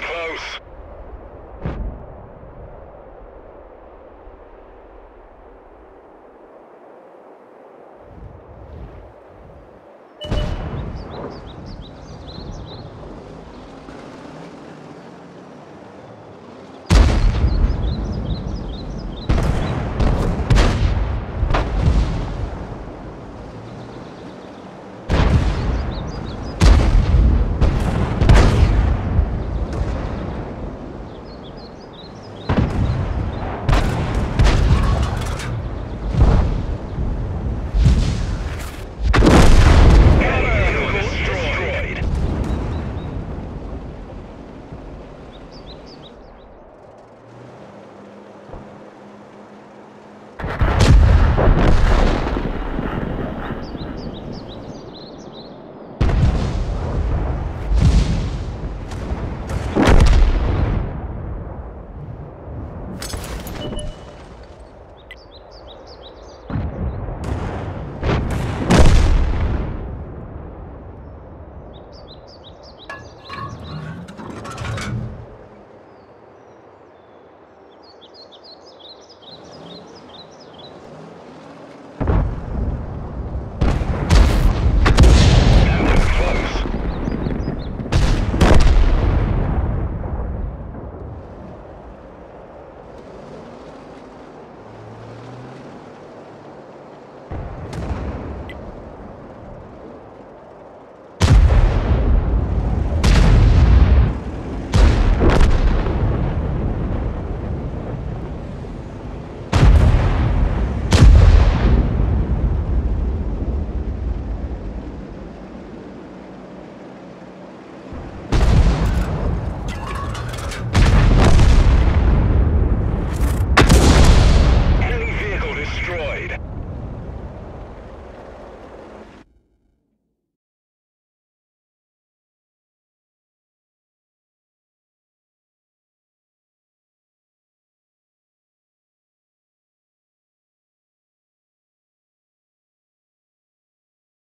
was close.